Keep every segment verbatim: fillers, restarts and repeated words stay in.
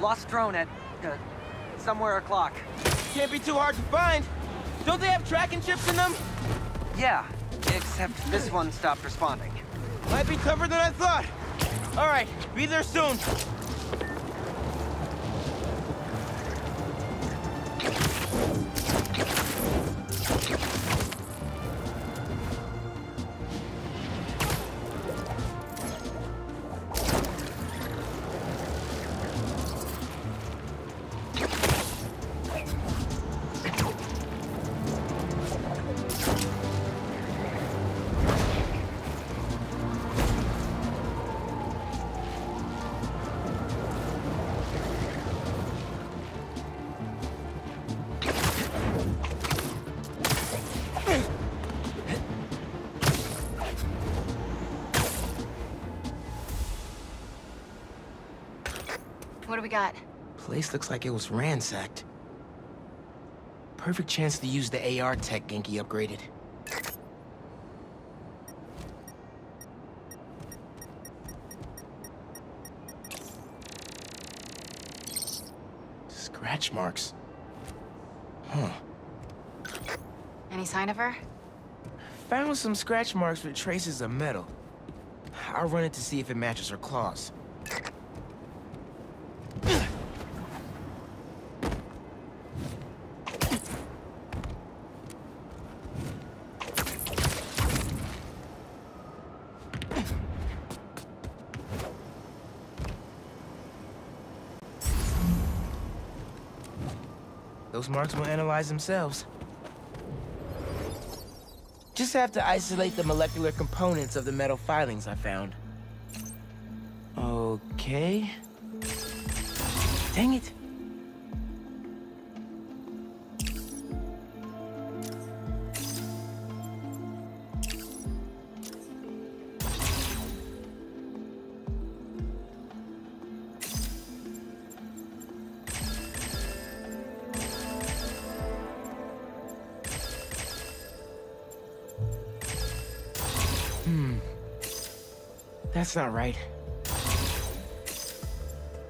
Lost drone at uh, somewhere o'clock. Can't be too hard to find. Don't they have tracking chips in them? Yeah, except this one stopped responding. Might be tougher than I thought. All right, be there soon. What do we got? Place looks like it was ransacked. Perfect chance to use the A R tech Genki upgraded. Scratch marks. Huh. Any sign of her? Found some scratch marks with traces of metal. I'll run it to see if it matches her claws. Those marks will analyze themselves. Just have to isolate the molecular components of the metal filings I found. Okay. Dang it. That's not right.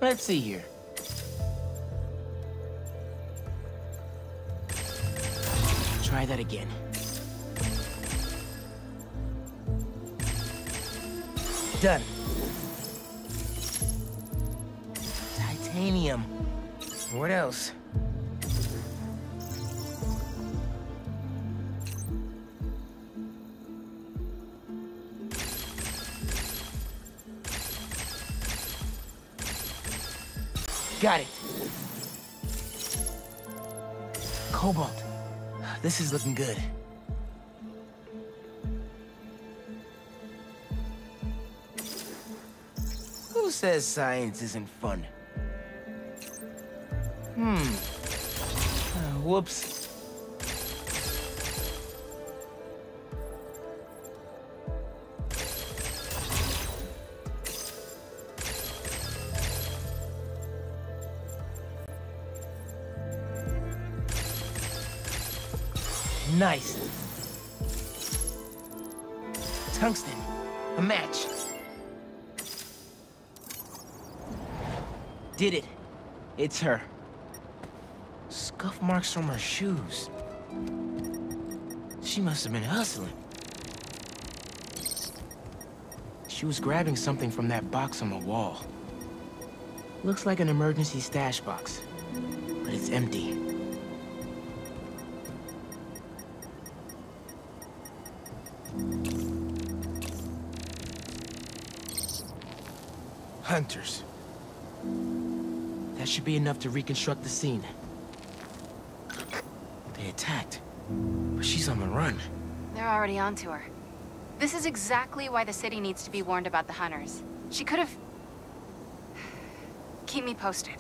Let's see here. Try that again. Done. Titanium. What else? Got it. Cobalt. This is looking good. Who says science isn't fun? Hmm. Uh, whoops. Nice. Tungsten. A match. Did it. It's her. Scuff marks from her shoes. She must have been hustling. She was grabbing something from that box on the wall. Looks like an emergency stash box, but it's empty. Hunters. That should be enough to reconstruct the scene. They attacked, but she's on the run. They're already onto her. This is exactly why the city needs to be warned about the hunters. She could have... Keep me posted.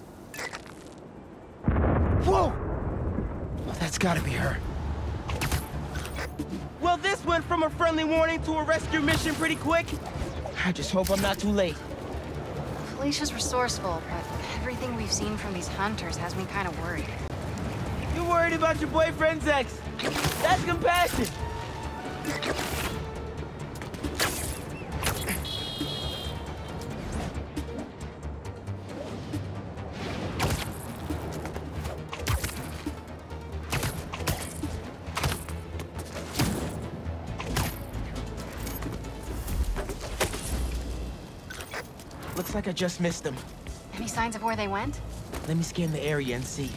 Whoa! Well, that's gotta be her. Well, this went from a friendly warning to a rescue mission pretty quick. I just hope I'm not too late. Felicia's resourceful, but everything we've seen from these hunters has me kind of worried. You're worried about your boyfriend's ex. That's compassion. Looks like I just missed them. Any signs of where they went? Let me scan the area and see.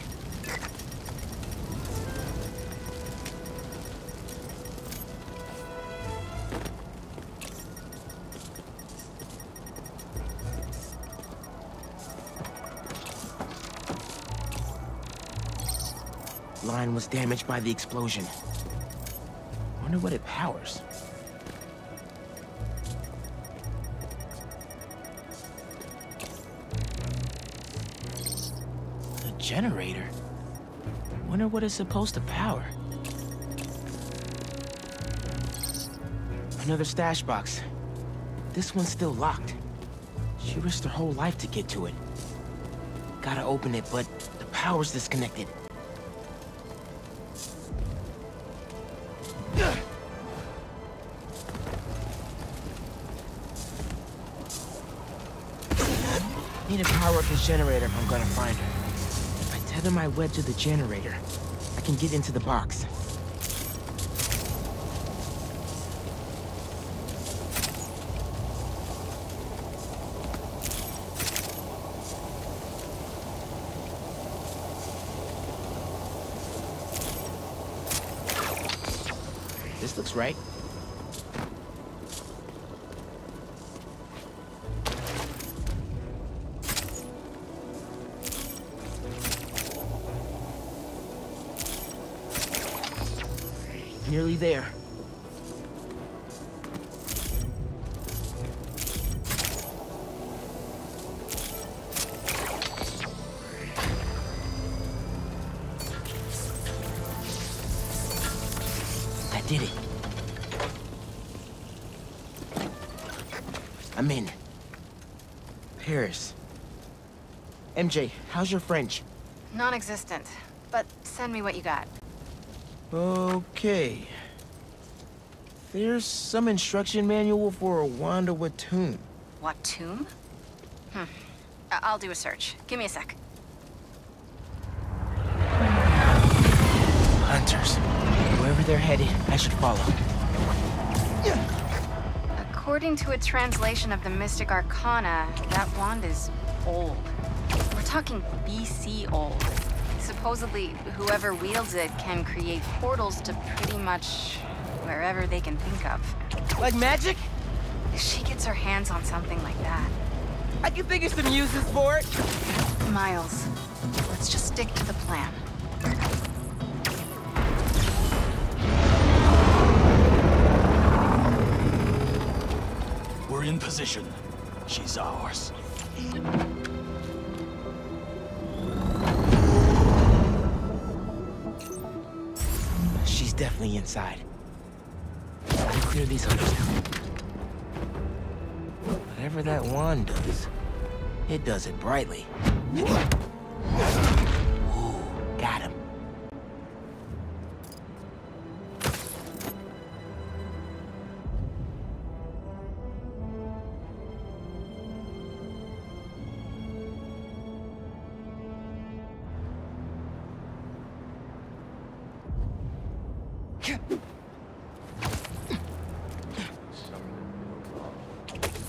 Line was damaged by the explosion. Wonder what it powers. The generator? Wonder what it's supposed to power. Another stash box. This one's still locked. She risked her whole life to get to it. Gotta open it, but the power's disconnected. I need to power up this generator if I'm gonna find her. If I tether my web to the generator, I can get into the box. This looks right. Nearly there. That did it. I'm in. Paris. M J, how's your French? Non-existent, but send me what you got. Okay. There's some instruction manual for a wand or Wattoon. Wattoon? Hmm. I'll do a search. Give me a sec. Hunters. Wherever they're headed, I should follow. According to a translation of the Mystic Arcana, that wand is old. We're talking B C old. Supposedly, whoever wields it can create portals to pretty much wherever they can think of. Like magic? If she gets her hands on something like that. I can figure some uses for it. Miles, let's just stick to the plan. We're in position. She's ours. Definitely inside. I'll clear these hunters out. Whatever that wand does, it does it brightly. Ooh, got him.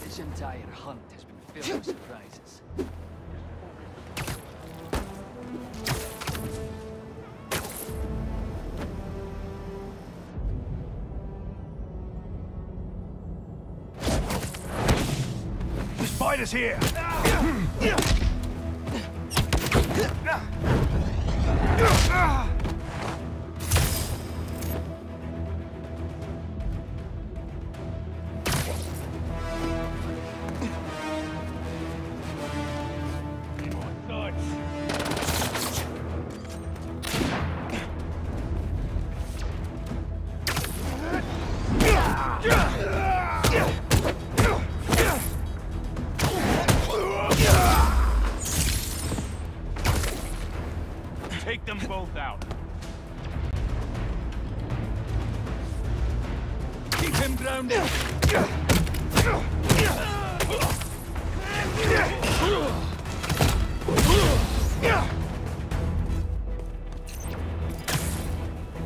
This entire hunt has been filled with surprises. The spider's here! Take them both out. Keep him grounded. The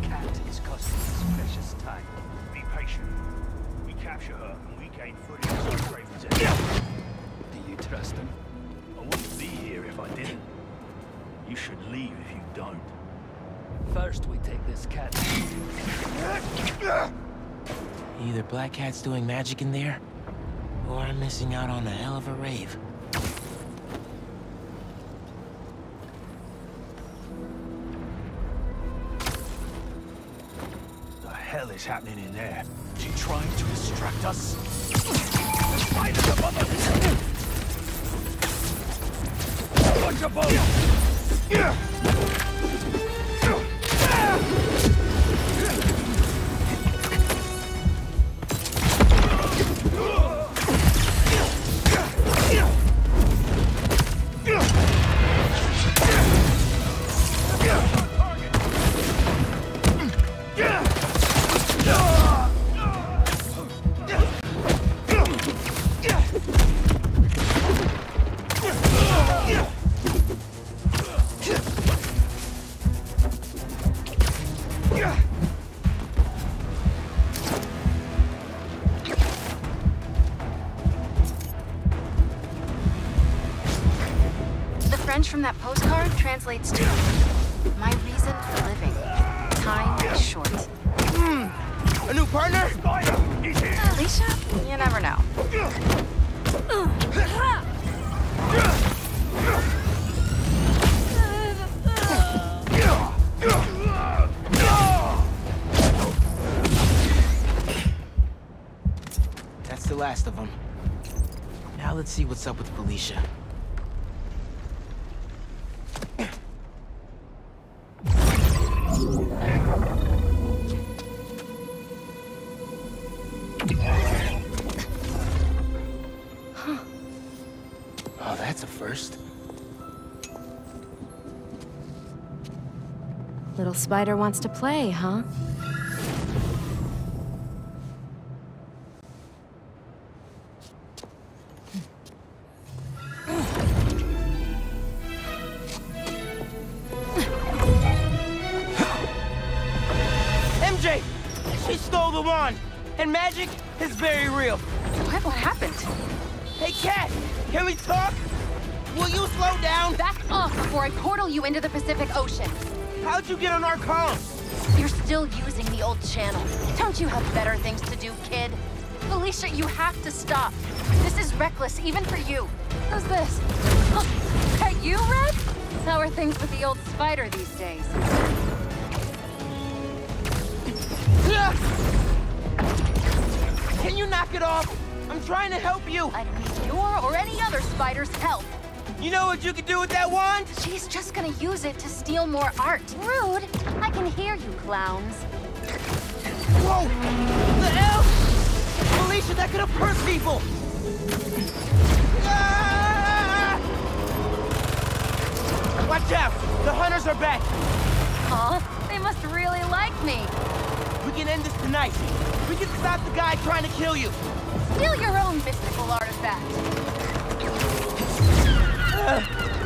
cat is costing us precious time. Be patient. We capture her and we gain footage of Kraven. Do you distress them. I wouldn't be here if I didn't. You should leave if you don't. First, we take this cat. Either Black Cat's doing magic in there, or I'm missing out on a hell of a rave. The hell is happening in there? Is she trying to distract us? Find the mother! Watch your boat! Yeah! From that postcard translates to my reason for living. Time is short. Mm, a new partner? Felicia? You never know. That's the last of them. Now let's see what's up with Felicia. Spider wants to play, huh? M J! She stole the wand! And magic is very real! What? What happened? Hey, Cat! Can we talk? Will you slow down? Back off before I portal you into the Pacific Ocean! How'd you get on our comm? You're still using the old channel. Don't you have better things to do, kid? Felicia, you have to stop. This is reckless, even for you. Who's this? Oh, are you, Red? How are things with the old spider these days? Can you knock it off? I'm trying to help you. I don't need your or any other spider's help. You know what you could do with that wand? She's just gonna use it to steal more art. Rude! I can hear you, clowns. Whoa! The elf! Felicia, that could have hurt people! Ah! Watch out! The hunters are back! Aw, they must really like me. We can end this tonight. We can stop the guy trying to kill you. Steal your own mystical artifact.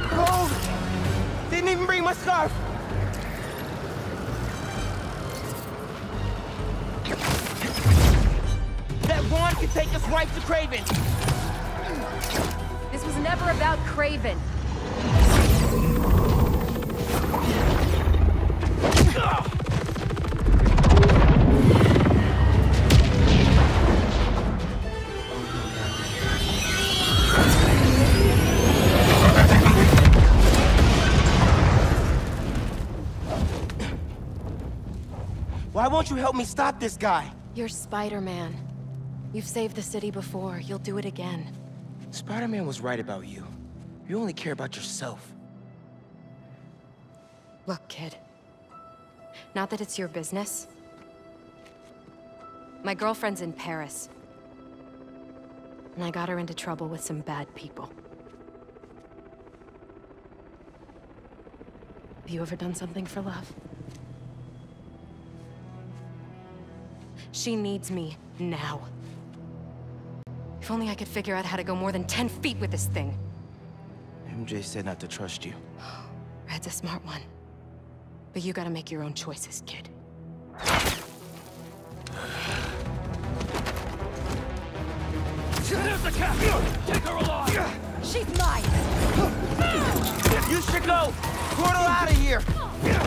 Cold! Didn't even bring my scarf! That wand could take us right to Kraven! This was never about Kraven. Why won't you help me stop this guy? You're Spider-Man. You've saved the city before. You'll do it again. Spider-Man was right about you. You only care about yourself. Look, kid. Not that it's your business. My girlfriend's in Paris. And I got her into trouble with some bad people. Have you ever done something for love? She needs me now. If only I could figure out how to go more than ten feet with this thing. M J said not to trust you. Red's a smart one. But you gotta make your own choices, kid. There's the cat! Take her along! She go! Portal out of here!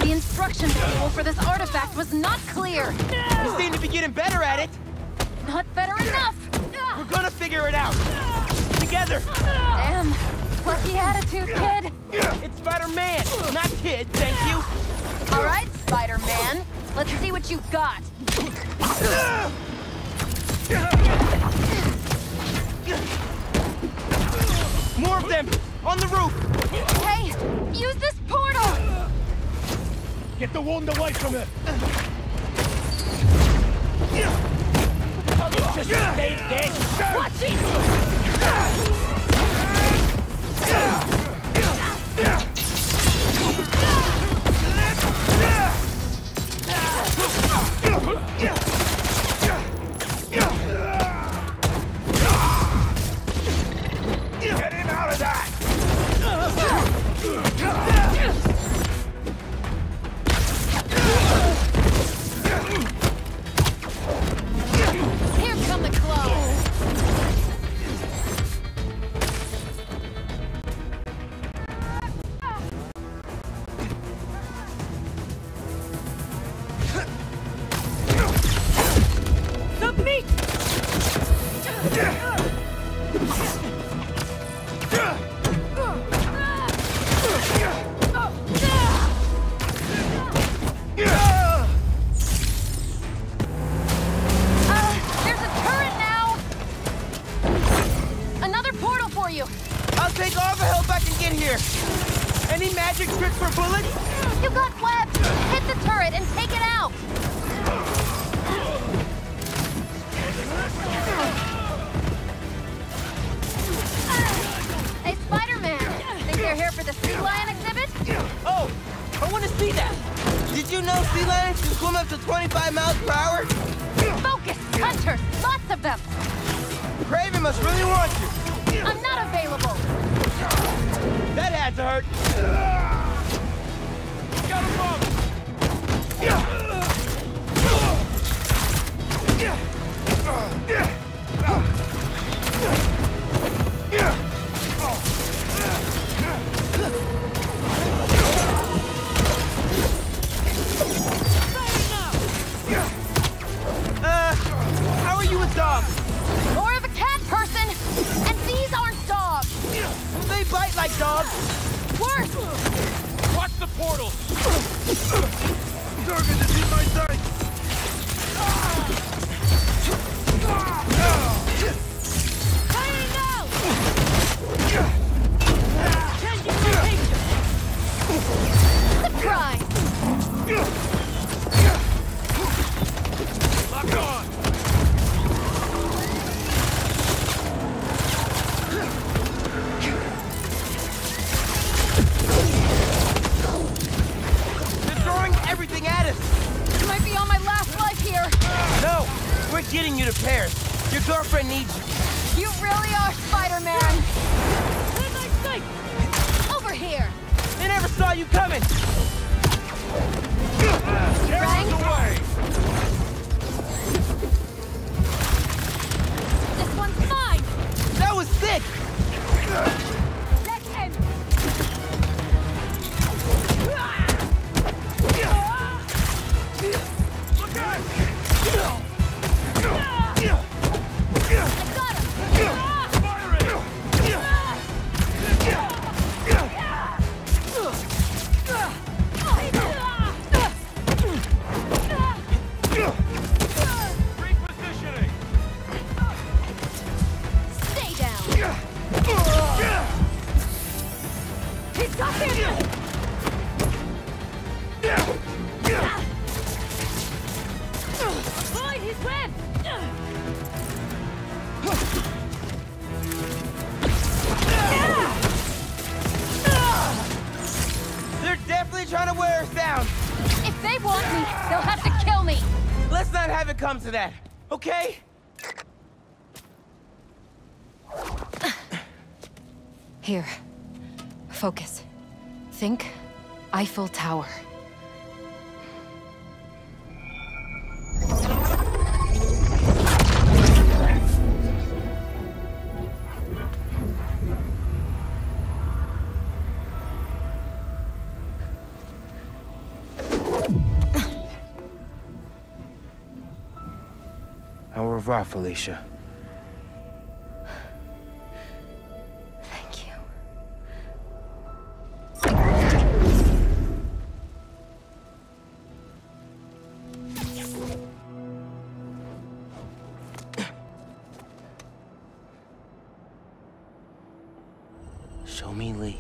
The instruction manual for this artifact was not clear. No! We seem to be getting better at it. Not better enough. We're gonna figure it out. Together. Damn. Lucky attitude, kid. It's Spider-Man, not kid, thank you. All right, Spider-Man. Let's see what you've got. More of them! On the roof! Hey! Use this portal! Get the wound away from it! I'll just stay dead! Watch it! Get him out of that! Here come the claws. The meat! Take Arva back and get here! Any magic trick for bullets? You got webs! Hit the turret and take it out! Hey, Spider-Man! Think you're here for the sea lion exhibit? Oh! I want to see that! Did you know sea lions can swim up to twenty-five miles per hour? Focus! Hunters! Lots of them! Kraven must really want you! I'm not available! That had to hurt! Got him wrong! Uh, how are you with dogs? More of a cat person! And these aren't dogs! They bite like dogs! Worse! Watch the portal! Target is in my sight! Fighting now! Changing location! Surprise! Lock on! Everything at us! You might be on my last life here! No! We're getting you to Paris! Your girlfriend needs you! You really are Spider-Man! Where's my sight? Over here! They never saw you coming! Carry away! This one's mine! That was sick! Let him! Look out! I got him! Fire it! Repositioning! Stay down! He's got him! They're definitely trying to wear us down. If they want me, they'll have to kill me. Let's not have it come to that, okay? Here. Focus. Think Eiffel Tower. revoir, Felicia. Thank you. Show me Lee.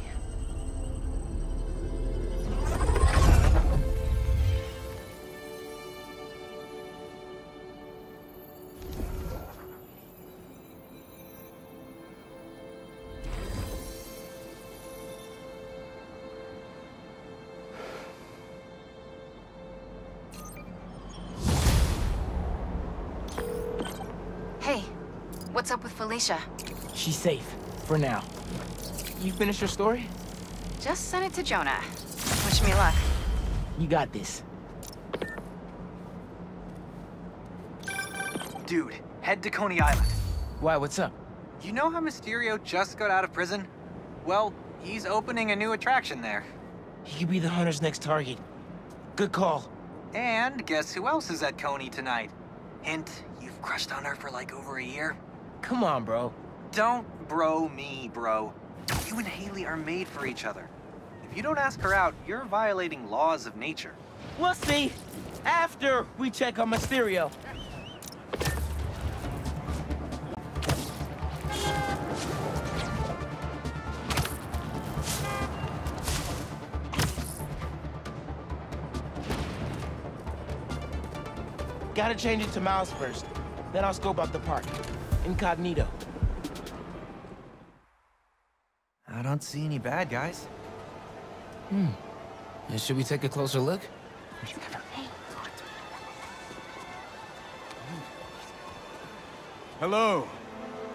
What's up with Felicia? She's safe, for now. You finished your story? Just sent it to Jonah. Wish me luck. You got this. Dude, head to Coney Island. Why, what's up? You know how Mysterio just got out of prison? Well, he's opening a new attraction there. He could be the Hunter's next target. Good call. And guess who else is at Coney tonight? Hint, you've crushed on her for like over a year. Come on, bro. Don't bro me, bro. You and Haley are made for each other. If you don't ask her out, you're violating laws of nature. We'll see. After we check on Mysterio. Gotta change it to Miles first. Then I'll scope out the park. Incognito. I don't see any bad guys. Hmm. And should we take a closer look? We've never made Wattoon. Hello.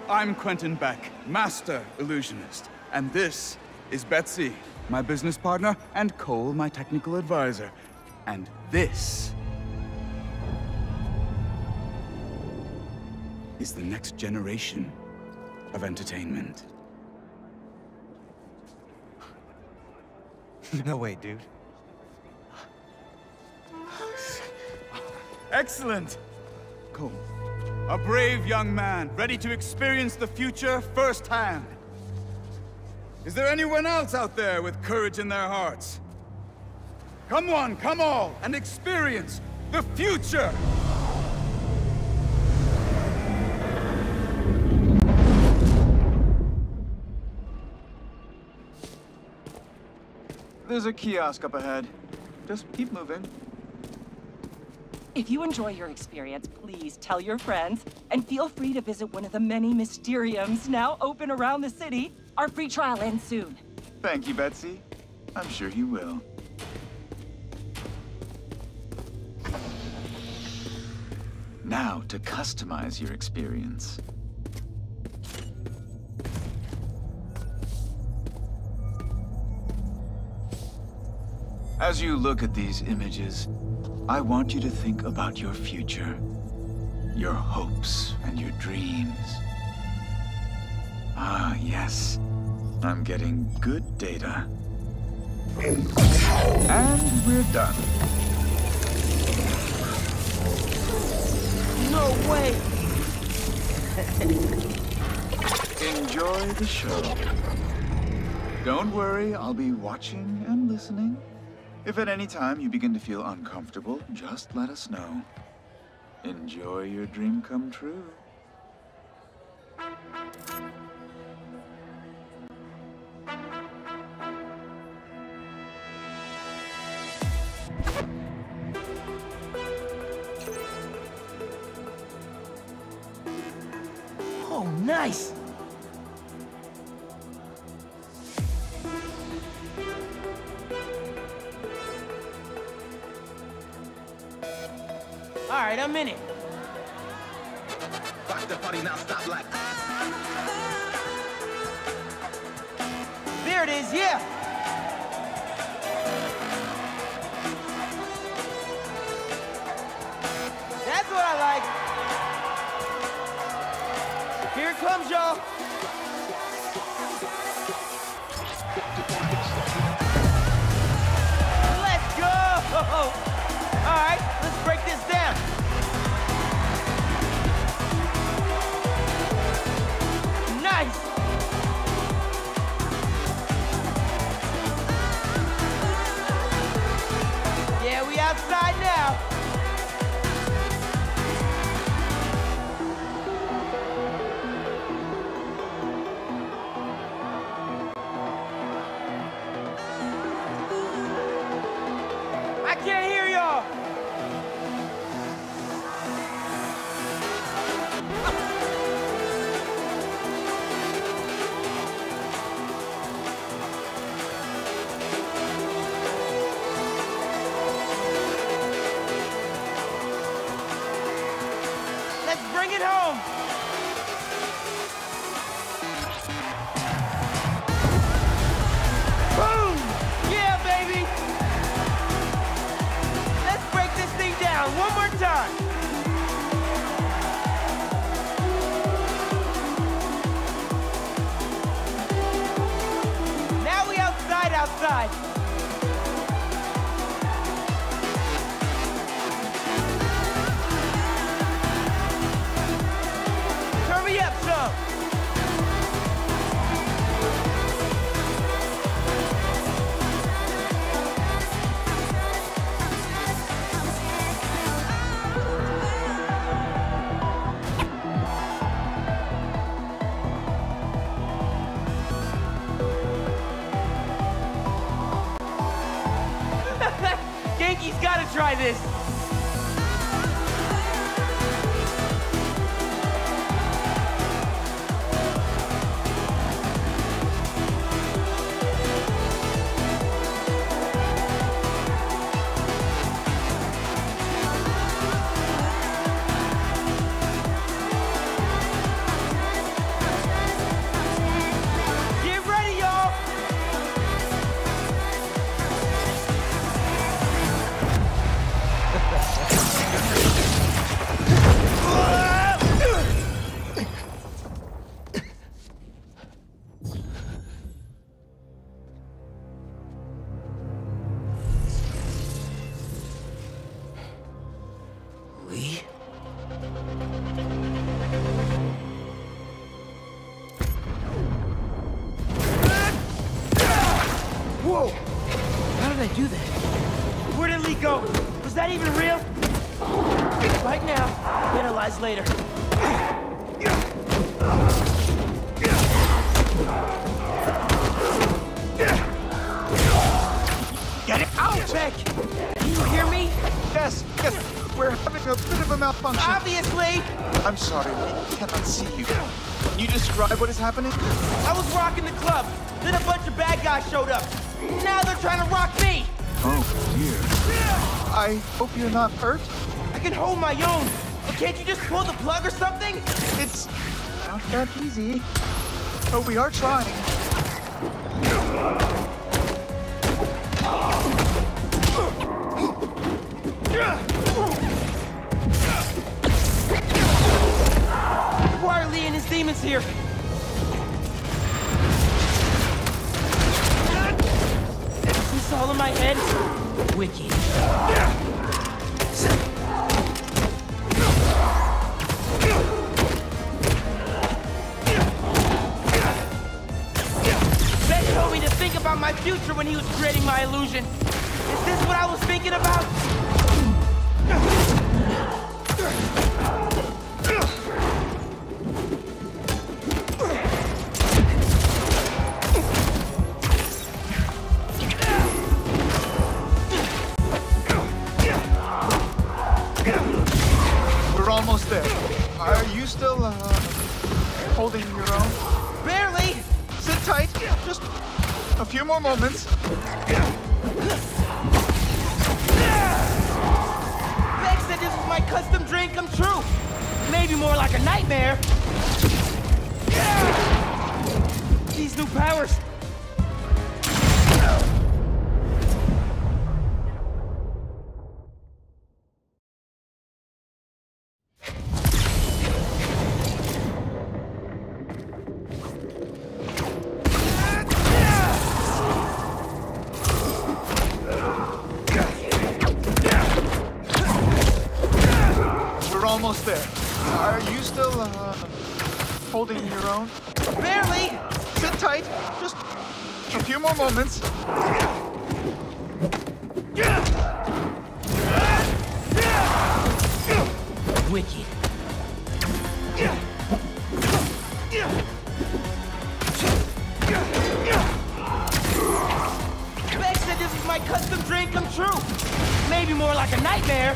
I'm Quentin Beck, master illusionist. And this is Betsy, my business partner, and Cole, my technical advisor. And this is the next generation of entertainment. No way, dude. Excellent! Cole, a brave young man, ready to experience the future firsthand. Is there anyone else out there with courage in their hearts? Come one, come all, and experience the future! There's a kiosk up ahead. Just keep moving. If you enjoy your experience, please tell your friends, and feel free to visit one of the many Mysteriums now open around the city. Our free trial ends soon. Thank you, Betsy. I'm sure he will. Now to customize your experience. As you look at these images, I want you to think about your future, your hopes, and your dreams. Ah, yes. I'm getting good data. And we're done. No way! Enjoy the show. Don't worry, I'll be watching and listening. If at any time you begin to feel uncomfortable, just let us know. Enjoy your dream come true. Oh, nice! All right, I'm in it. Rock the party now, stop like that. There it is, yeah. That's what I like. Here it comes, y'all. Let's go. All right, let's break this down. god. Turn me up some. Genki's gotta try this. Later. Get it out, Beck! Can you hear me? Yes, yes. We're having a bit of a malfunction. Obviously! I'm sorry, we cannot see you. Can you describe what is happening? I was rocking the club. Then a bunch of bad guys showed up. Now they're trying to rock me! Oh, dear. I hope you're not hurt. I can hold my own. Can't you just pull the plug or something? It's not that easy. But we are trying. Why are Lee and his demons here? Is this all in my head? Wicked. About my future when he was creating my illusion. Is this what I was thinking about? We're almost there. Are you still, uh, holding your own? Barely! Sit tight. Just... a few more moments. Beck said this was my custom dream come true. Maybe more like a nightmare. These new powers. There. Are you still, uh, holding your own? Barely! Sit tight. Just a few more moments. Wicked. Beck said this is my custom dream come true. Maybe more like a nightmare.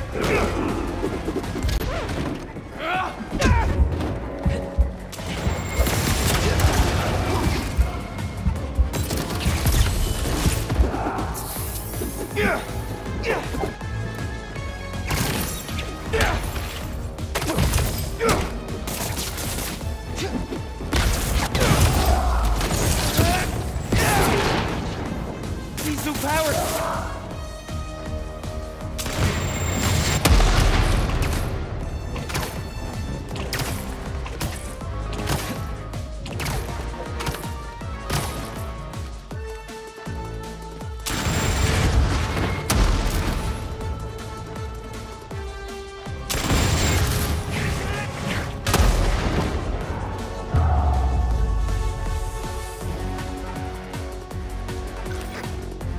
These new powers.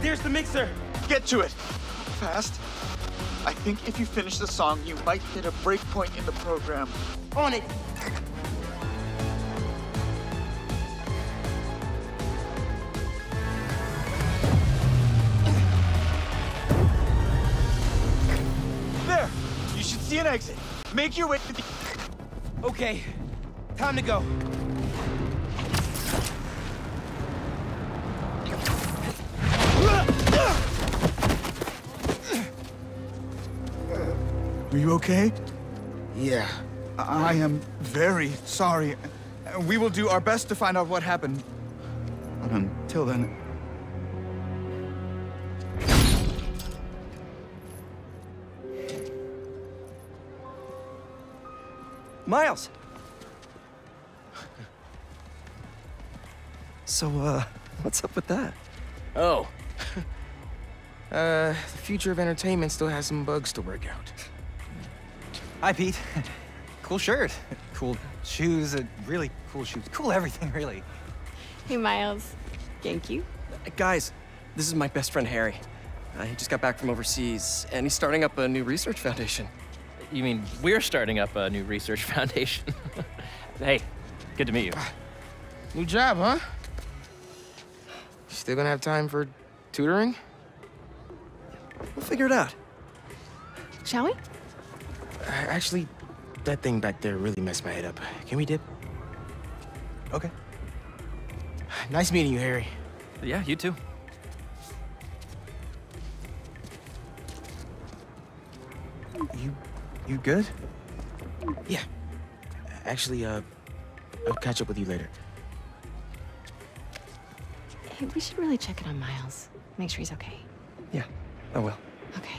There's the mixer. Get to it. Fast. I think if you finish the song, you might hit a breakpoint in the program. On it. There. You should see an exit. Make your way to the... Okay. Time to go. Are you okay? Yeah. I, I am very sorry. We will do our best to find out what happened. Until then... Miles! So, uh, what's up with that? Oh. uh, the future of entertainment still has some bugs to work out. Hi, Pete. Cool shirt. Cool shoes. Uh, really cool shoes. Cool everything, really. Hey, Miles. Genki. Uh, guys, this is my best friend, Harry. Uh, he just got back from overseas, and he's starting up a new research foundation. You mean we're starting up a new research foundation? Hey, good to meet you. New job, huh? You still gonna have time for tutoring? We'll figure it out. Shall we? Actually, that thing back there really messed my head up. Can we dip? Okay. Nice meeting you, Harry. Yeah, you too. You... you good? Yeah. Actually, uh... I'll catch up with you later. Hey, we should really check in on Miles. Make sure he's okay. Yeah, I will. Okay.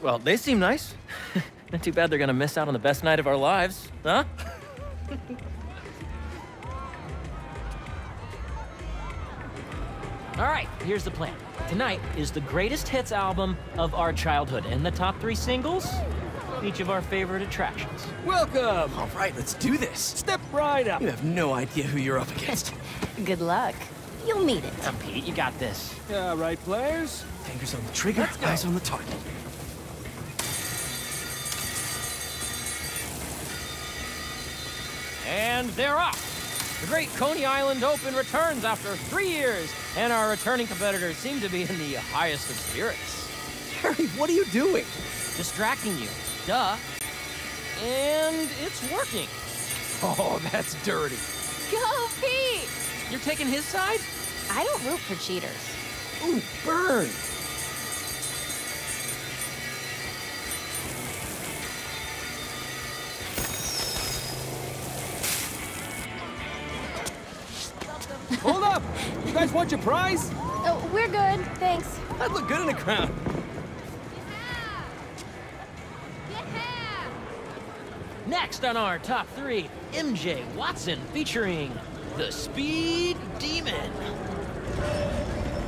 Well, they seem nice. Not too bad they're gonna miss out on the best night of our lives, huh? All right, here's the plan. Tonight is the greatest hits album of our childhood, and the top three singles, each of our favorite attractions. Welcome! All right, let's do this. Step right up. You have no idea who you're up against. Good luck. You'll meet it. Come, Pete, you got this. All right, players. Fingers on the trigger, eyes on the target. And they're off. The great Coney Island Open returns after three years, and our returning competitors seem to be in the highest of spirits. Harry, what are you doing? Distracting you. Duh. And it's working. Oh, that's dirty. Go, Pete! You're taking his side? I don't root for cheaters. Ooh, burn! Hold up! You guys want your prize? Oh, we're good, thanks. That'd look good in the crowd. Get half. Get half. Next on our top three, M J Watson featuring the Speed Demon.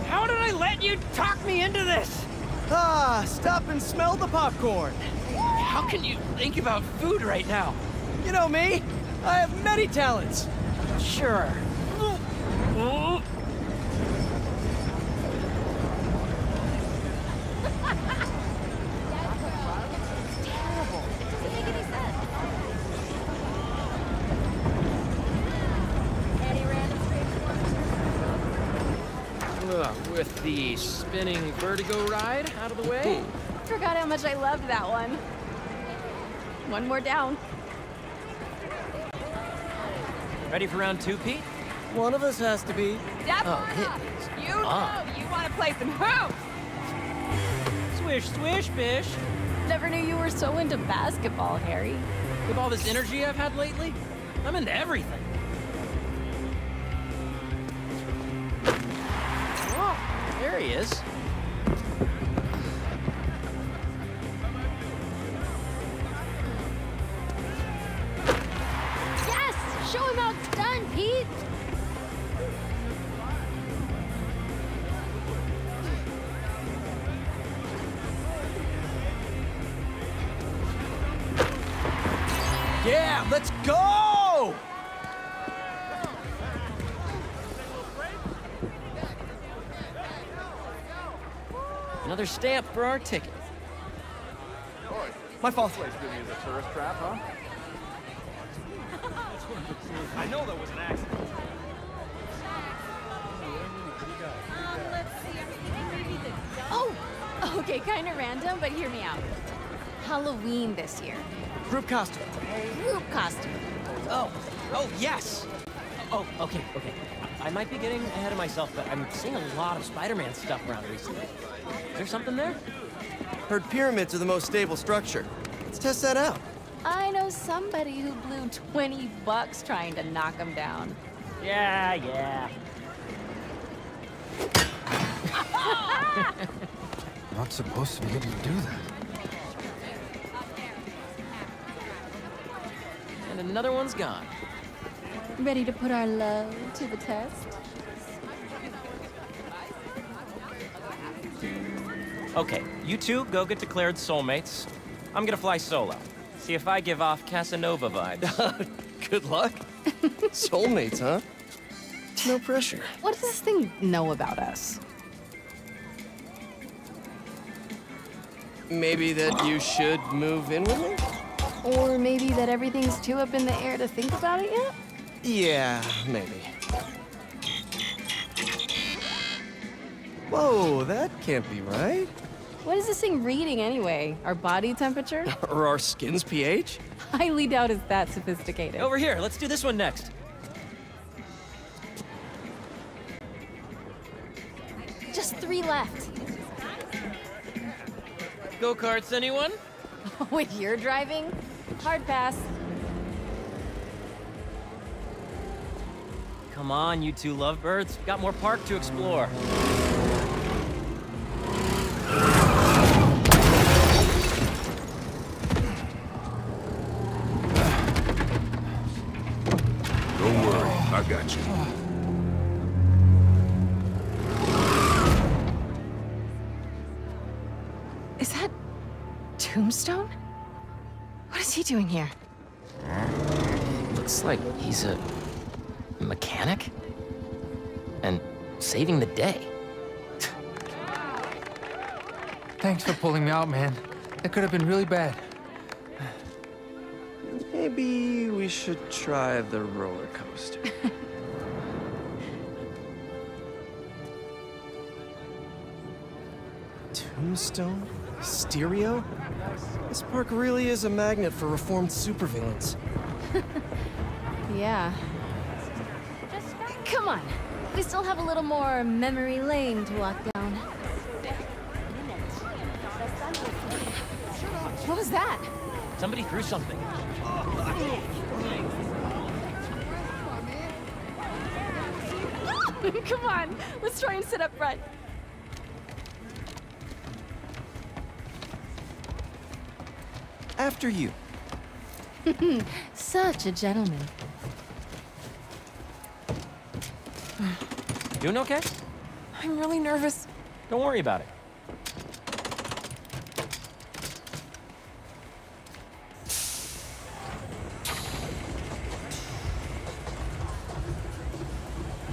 How did I let you talk me into this? Ah, stop and smell the popcorn. How can you think about food right now? You know me, I have many talents. Sure. Oh. It's terrible. It doesn't make any sense. Ugh, with the spinning vertigo ride out of the way. Forgot how much I loved that one. One more down. Ready for round two, Pete? One of us has to be. Step on up. You know you want to play some hoops. Swish, swish, bish. Never knew you were so into basketball, Harry. With all this energy I've had lately, I'm into everything. Oh, there he is. Yes! Show him how it's done, Pete! Yeah, let's go! Another stay up for our ticket. My fault. This place really is a tourist trap, huh? I know that was an accident. Um, let's see. I'm thinking maybe the... Oh! Okay, kind of random, but hear me out. Halloween this year. Group costume. Group costume. Oh. Oh, yes! Oh, okay, okay. I might be getting ahead of myself, but I'm seeing a lot of Spider-Man stuff around recently. Is there something there? Heard pyramids are the most stable structure. Let's test that out. I know somebody who blew twenty bucks trying to knock them down. Yeah, yeah. Not supposed to be able to do that. And another one's gone. Ready to put our love to the test? Okay, you two go get declared soulmates. I'm gonna fly solo. See if I give off Casanova vibes. Good luck. Soulmates, huh? No pressure. What does this thing know about us? Maybe that you should move in with me? Or maybe that everything's too up in the air to think about it yet? Yeah, maybe. Whoa, that can't be right. What is this thing reading anyway? Our body temperature? Or our skin's pH? Highly doubt it's that sophisticated. Over here, let's do this one next. Just three left. Go-karts, anyone? With your driving? Hard pass. Come on, you two lovebirds. Got more park to explore. Don't worry, I got you. Is that... Tombstone? What is he doing here? Looks like he's a... mechanic? And saving the day. Thanks for pulling me out, man. That could have been really bad. Maybe we should try the roller coaster. Tombstone? Mysterio? This park really is a magnet for reformed supervillains. Yeah. Come on, we still have a little more memory lane to walk down. What was that? Somebody threw something. Come on, let's try and sit up front. After you. Such a gentleman. Doing okay? I'm really nervous. Don't worry about it.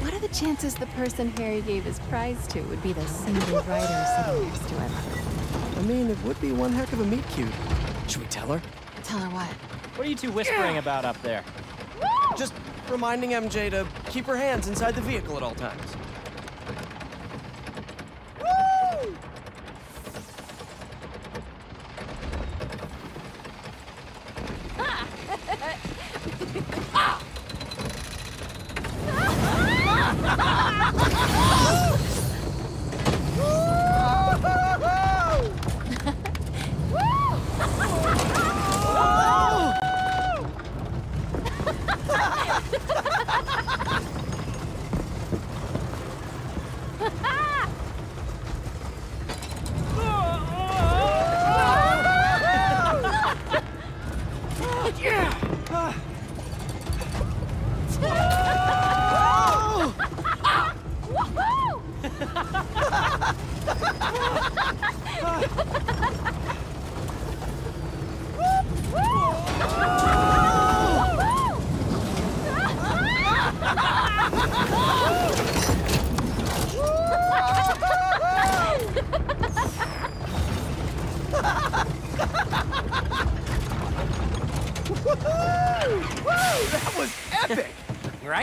What are the chances the person Harry gave his prize to would be the single rider sitting next to him? I mean, it would be one heck of a meet-cute. Should we tell her? Tell her what? What are you two whispering yeah. about up there? Woo! Just reminding M J to keep her hands inside the vehicle at all times. Woo! Ah. Ah.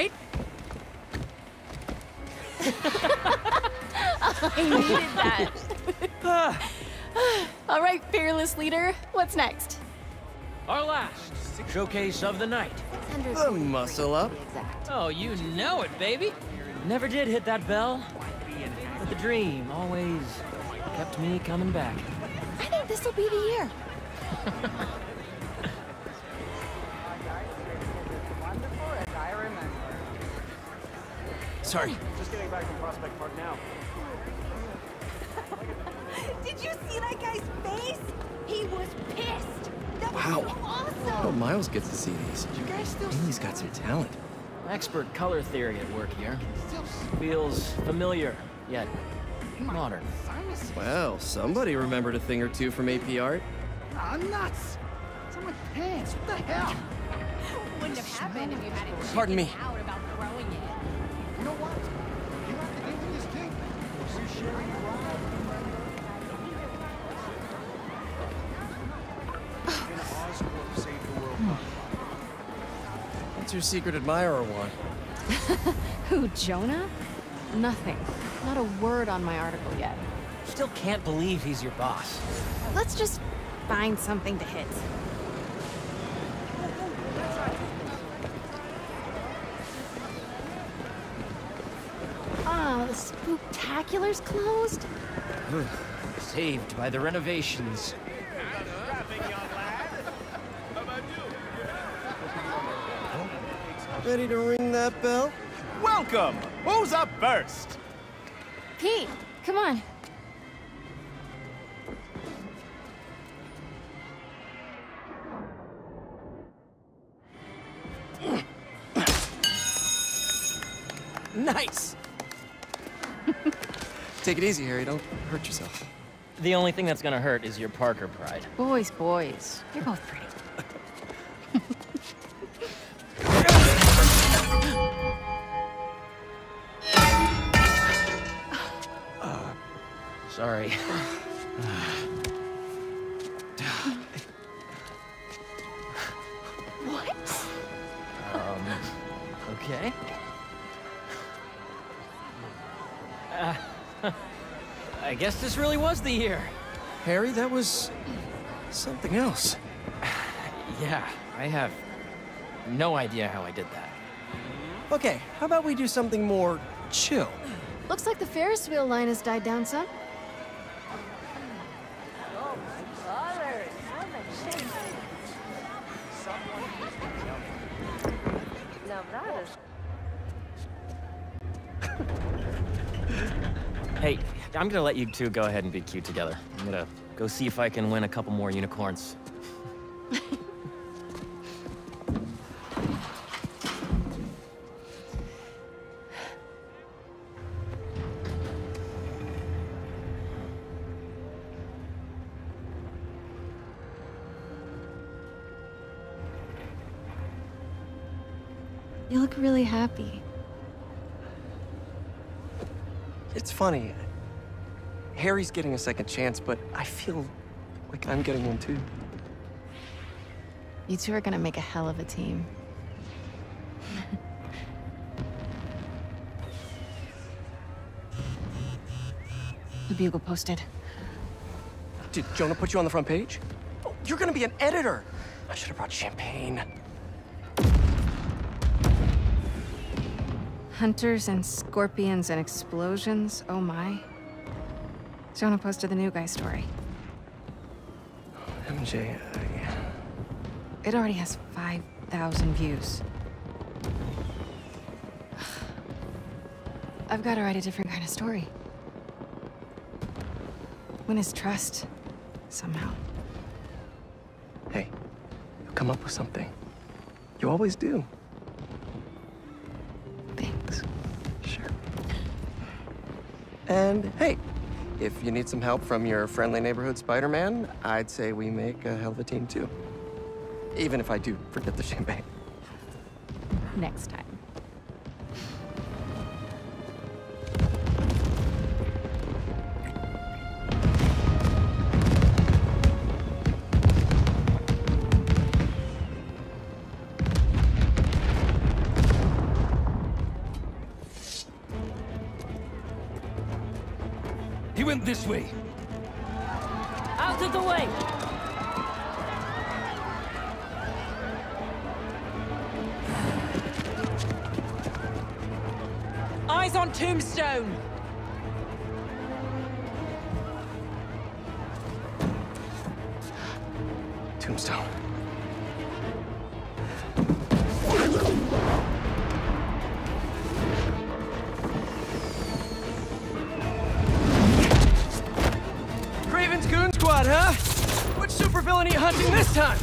right? I needed that. All right, fearless leader, what's next? Our last showcase of the night. Oh, muscle up. Oh, you know it, baby. Never did hit that bell, but the dream always kept me coming back. I think this will be the year. Sorry. Just getting back from Prospect Park now. Did you see that guy's face? He was pissed. That was wow. So awesome. Oh, Miles gets to see these. You guys still and he's got some talent. Expert color theory at work here. Feels familiar, yet modern. Well, somebody remembered a thing or two from A P art. I'm nuts. It's on my pants. What the hell? Wouldn't have happened if you hadn't. Pardon me. Out about throwing it. You know what? You have to give me this thing. We're sharing a ride. Save the world. What's your secret admirer want? Who, Jonah? Nothing. Not a word on my article yet. Still can't believe he's your boss. Let's just find something to hit. The spooktacular's closed? Saved by the renovations. Ready to ring that bell? Welcome! Who's up first? Pete, come on. Nice! Take it easy, Harry. Don't hurt yourself. The only thing that's gonna hurt is your Parker pride. Boys, boys. You're both pretty. uh, sorry. What? Um, okay. Uh, I guess this really was the year. Harry, that was something else. Yeah, I have no idea how I did that. Okay, how about we do something more chill? Looks like the Ferris wheel line has died down some. Hey, I'm gonna let you two go ahead and be cute together. I'm gonna go see if I can win a couple more unicorns. You look really happy. It's funny. Harry's getting a second chance, but I feel like I'm getting one too. You two are gonna make a hell of a team. The bugle posted. Did Jonah put you on the front page? Oh, you're gonna be an editor. I should have brought champagne. Hunters and scorpions and explosions, oh my. Jonah posted the new guy story. M J, I... It already has five thousand views. I've got to write a different kind of story. Win his trust, somehow. Hey, you come up with something. You always do. And hey, if you need some help from your friendly neighborhood Spider-Man, I'd say we make a hell of a team too. Even if I do forget the champagne. Next time. He went this way. Out of the way! Eyes on Tombstone! Tombstone. Kraven's Goon Squad, huh? Which supervillain are you hunting this time?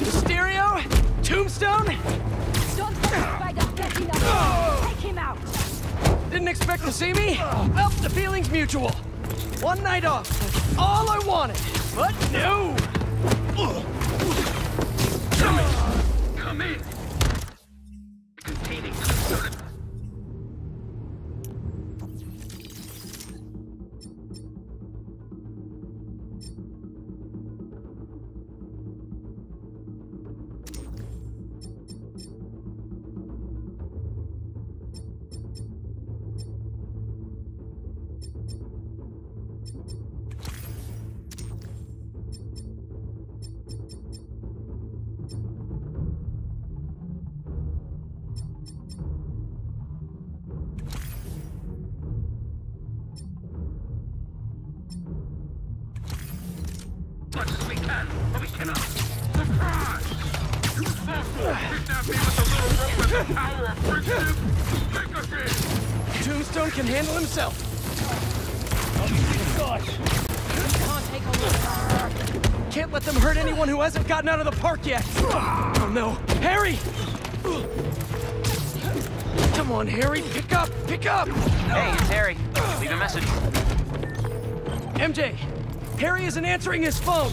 Mysterio? Tombstone? Don't fight us, Betsy. Take him out! Didn't expect to see me? Well, the feeling's mutual. One night off. That's all I wanted. But no! Come in! Come in! Containing. Tombstone can handle himself. Oh my gosh! Can't, take a Can't let them hurt anyone who hasn't gotten out of the park yet. Oh no, Harry! Come on, Harry, pick up, pick up! Hey, it's Harry. Leave a message. M J, Harry isn't answering his phone.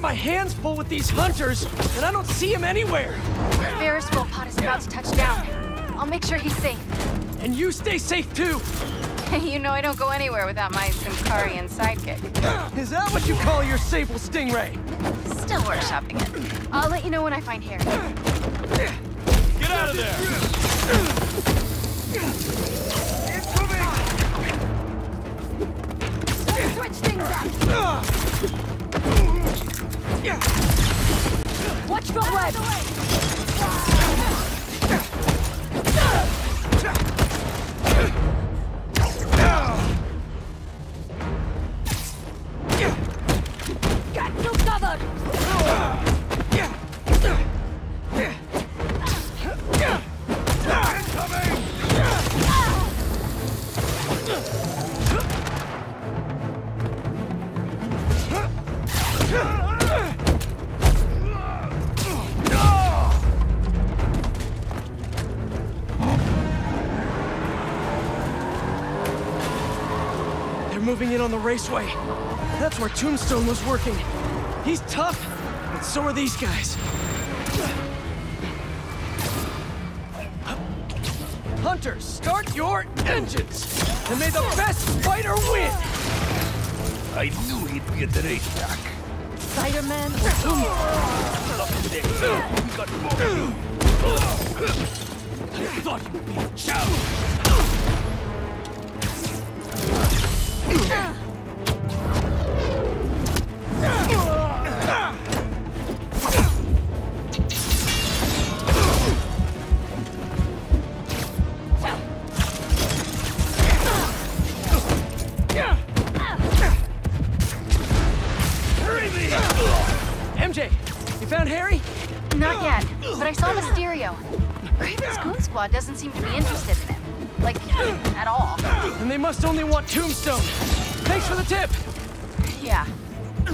My hands full with these hunters, and I don't see him anywhere. Ferris will pot is about to touch down. I'll make sure he's safe. And you stay safe too. You know I don't go anywhere without my Simkarian sidekick. Is that what you call your sable stingray? Still workshopping it. I'll let you know when I find Harry. Get out of there! It's coming! Switch things up! Watch for web! Got you covered! Moving in on the raceway. That's where Tombstone was working. He's tough, but so are these guys. Hunters, start your engines! And may the best fighter win! I knew he'd be at the racetrack. Spider-Man or Tombstone? I thought you'd be a challenge! M J, you found Harry? Not yet, but I saw Mysterio. Kraven's Goon Squad doesn't seem to be interested in him. Like, at all. And they must only want Tombstone. Thanks for the tip! Yeah.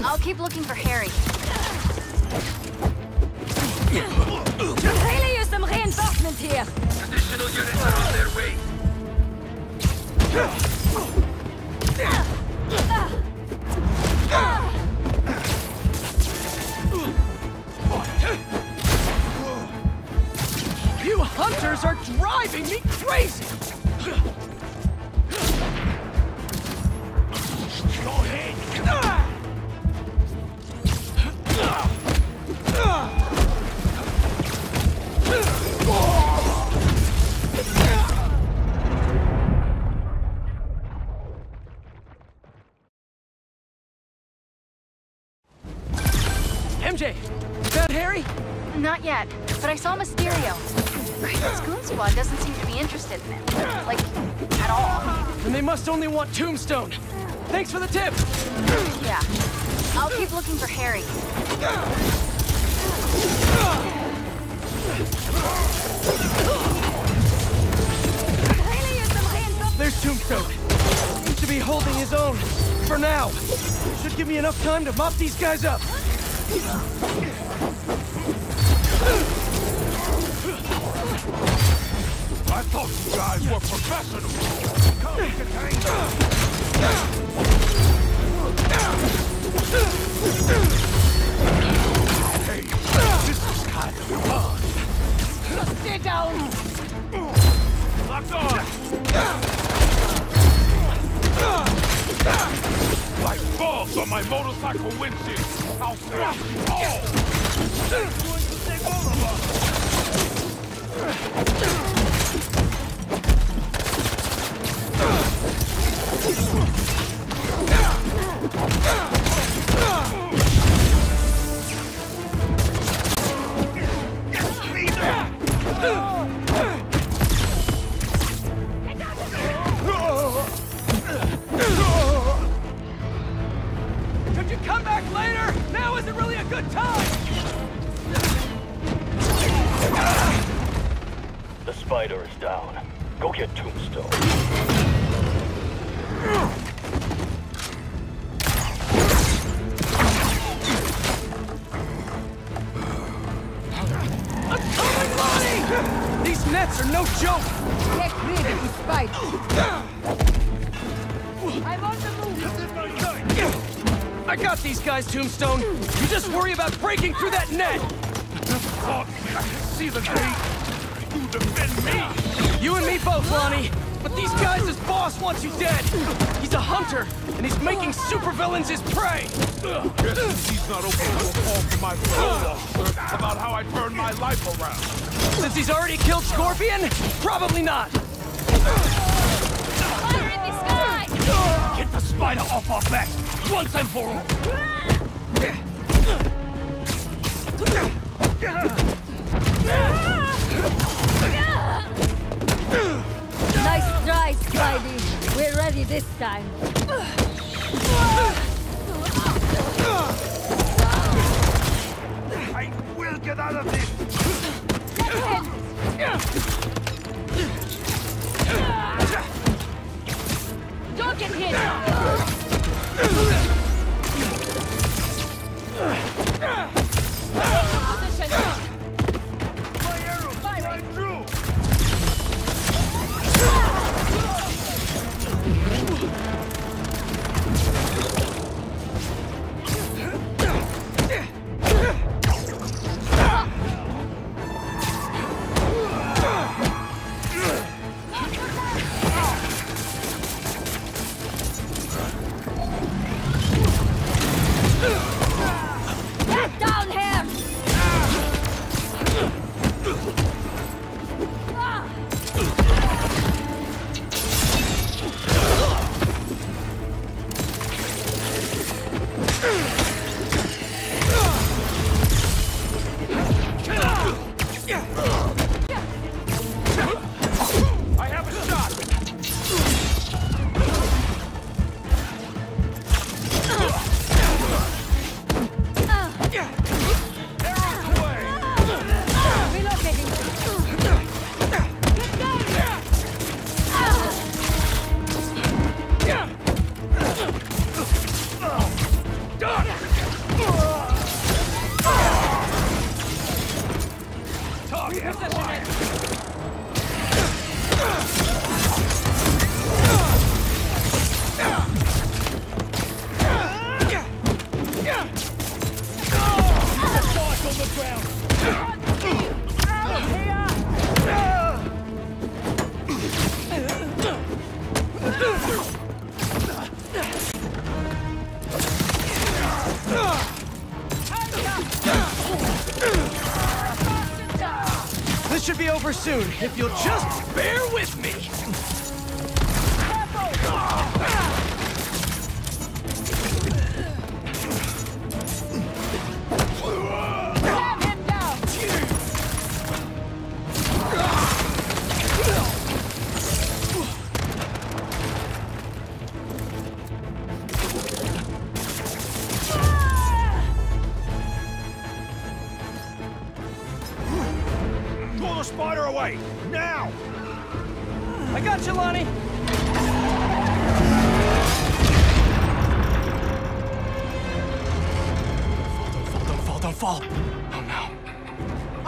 I'll keep looking for Harry. Really use some reinforcements here! Additional units are on their way! Uh, uh, uh, uh, driving me crazy! Go ahead! M J, found Harry? Not yet, but I saw Mysterio. His goon squad doesn't seem to be interested in him. Like, at all. Then they must only want Tombstone. Thanks for the tip! Yeah. I'll keep looking for Harry. There's Tombstone. Seems to be holding his own. For now. Should give me enough time to mop these guys up. I thought you guys were professionals. Come to tango. Hey, this is kind of fun. Stay down. Lock on. Like balls on my motorcycle windshield. I'll crush you all! You're going to take all of us! Could you come back later? Now isn't really a good time! The spider is down. Go get Tombstone. I'm coming, Lonnie! These nets are no joke! Get rid of the spider. I'm on the move! This is my night! I got these guys, Tombstone. You just worry about breaking through that net. Fuck! I can see the bait. You defend me. You and me both, Lonnie. But these guys, his boss wants you dead. He's a hunter, and he's making supervillains his prey. Guess he's not open to talk to my fellow officer about how I turned my life around. Since he's already killed Scorpion, probably not. Fire in the sky! Get the spider off our back. Once and for all! Nice try, Spidey. We're ready this time. I will get out of this! Don't get hit! On the ground. should be over soon, if you'll just bear with me!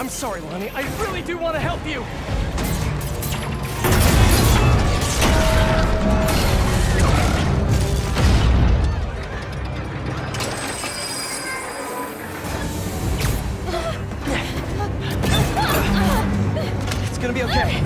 Sorry, Lonnie, I really do want to help you! It's gonna be okay.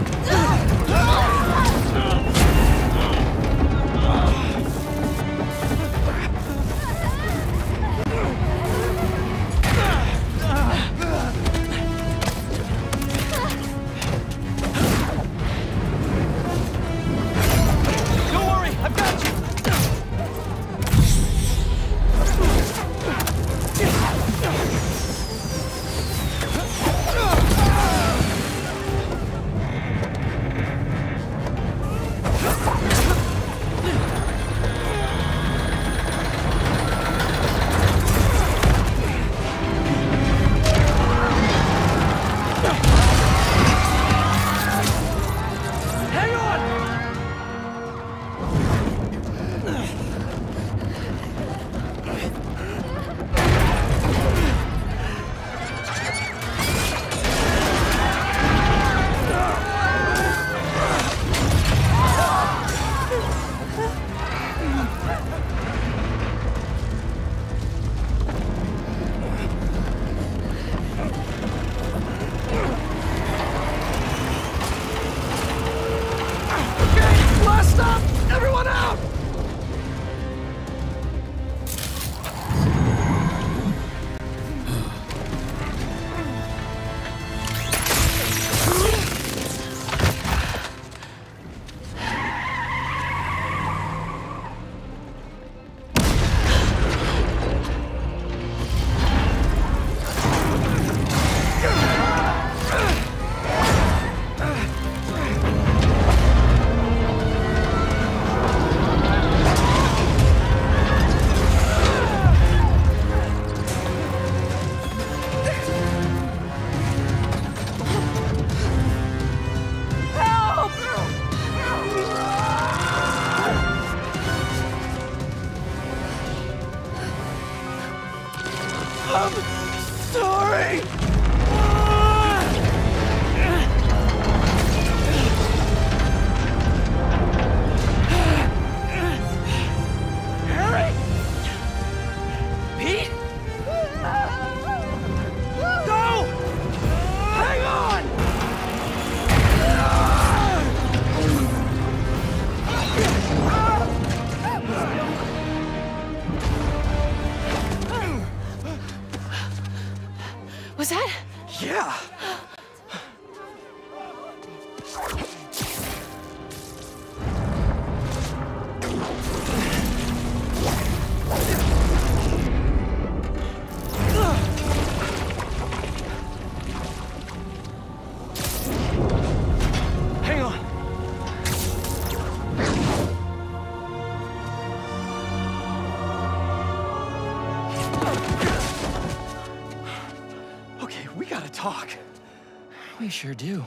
Sure do.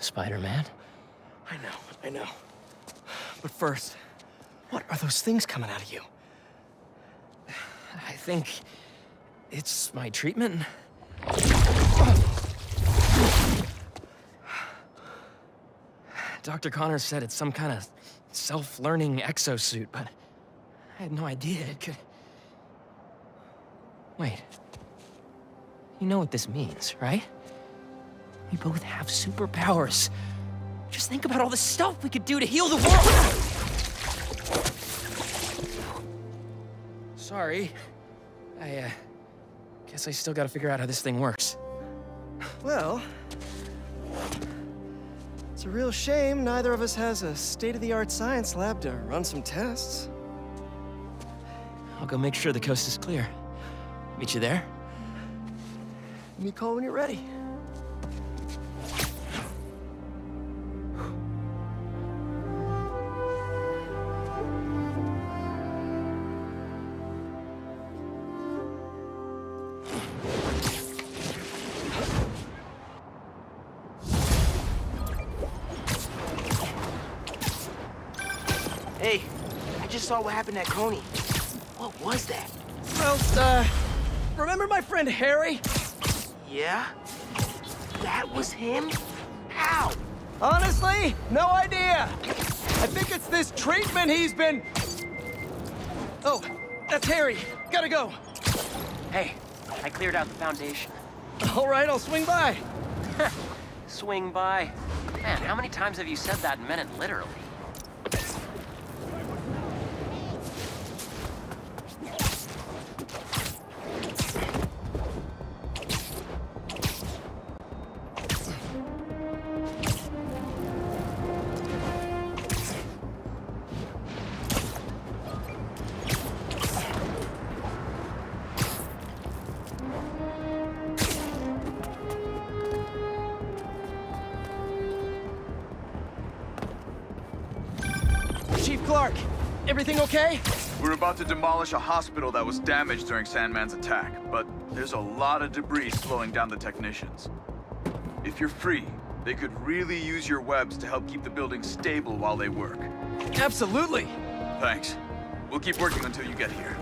Spider-Man? I know, I know. But first, what are those things coming out of you? I think it's my treatment. Doctor Connor said it's some kind of self-learning exosuit, but I had no idea it could... Wait. You know what this means, right? We both have superpowers. Just think about all the stuff we could do to heal the world! Sorry. I, uh, guess I still gotta figure out how this thing works. Well, It's a real shame neither of us has a state-of-the-art science lab to run some tests. I'll go make sure the coast is clear. Meet you there. Give me a call when you're ready. Hey, I just saw what happened at Coney. What was that? Well, uh, remember my friend Harry? Yeah? That was him? How? Honestly, no idea. I think it's this treatment he's been... Oh, that's Harry. Gotta go. Hey, I cleared out the foundation. All right, I'll swing by. Swing by? Man, how many times have you said that and meant it literally? Everything okay? We're about to demolish a hospital that was damaged during Sandman's attack, but there's a lot of debris slowing down the technicians. If you're free, they could really use your webs to help keep the building stable while they work. Absolutely! Thanks. We'll keep working until you get here.